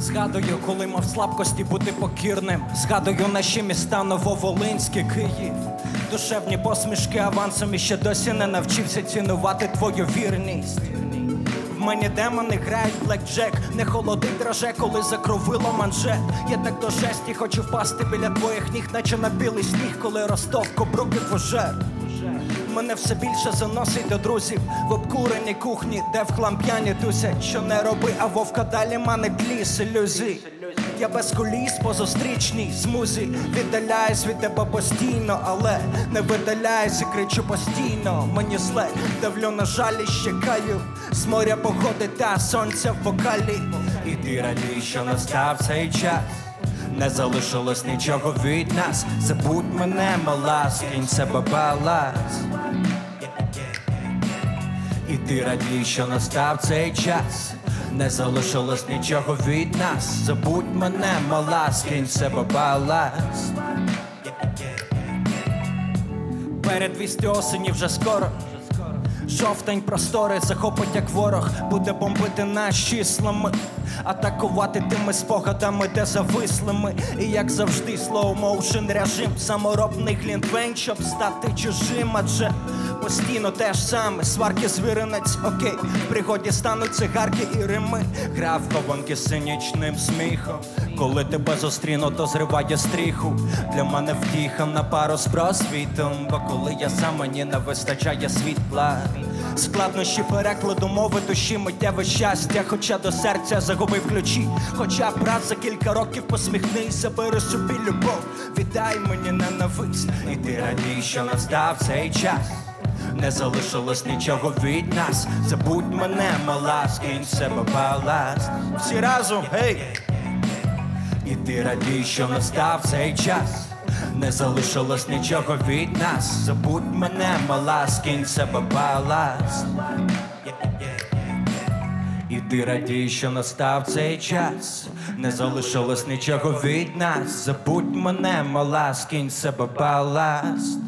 Згадую, коли мав слабкості бути покірним. Згадую наші міста Нововолинськ і Київ. Душевні посмішки авансом, і ще досі не навчився цінувати твою вірність. В мені демони грають блекджек, не холодить драже, коли закровило манжет. Я так до жесті хочу впасти біля твоїх ніг, наче на білий сніг, коли Ростов, кобруки, фужер. Мене все більше заносить до друзів в обкуреній кухні, де в хлам п'яні тусять. Що не роби, а вовка далі манить ліс ілюзій. Я без коліс по зустрічній смузі, віддаляюсь від тебе постійно, але не видаляюсь і кричу постійно. Мені зле, давлю на жалі, ще каю з моря погоди та сонця в вокалі. І ти радій, що настав цей час, не залишилось нічого від нас. Забудь мене, мала, скинь себе баланс. І ти радій, що настав цей час, не залишилось нічого від нас. Забудь мене, мала, скинь себе баланс. Передвісти осені вже скоро. Жовтень простори захопить, як ворог, буде бомбити нас числами, атакувати тими спогадами, де завислими. І як завжди, слоу-моушен режим, саморобний глінтвейн, щоб стати чужим. Адже постійно те ж саме, сварки, звіринець, окей, в пригоді стануть цигарки і рими. Грав кованки з цинічним сміхом, коли тебе зустріну, то зриває стріху. Для мене втіха на пару з просвітом, бо коли я сам, мені не вистачає світла. Складнощі перекладу мови душі, миттєве щастя, хоча до серця загубив ключі. Хоча б раз за кілька років посміхнись, забери собі любов, віддай мені ненависть. І ти радій, що настав цей час, не залишилось нічого від нас. Забудь мене, мала, скинь себе баласт. Всі разом, гей! І ти радій, що настав цей час, не залишилось нічого від нас. Забудь мене, мала, скинь себе баласт. І ти радій, що настав цей час, не залишилось нічого від нас. Забудь мене, мала, скинь себе баласт.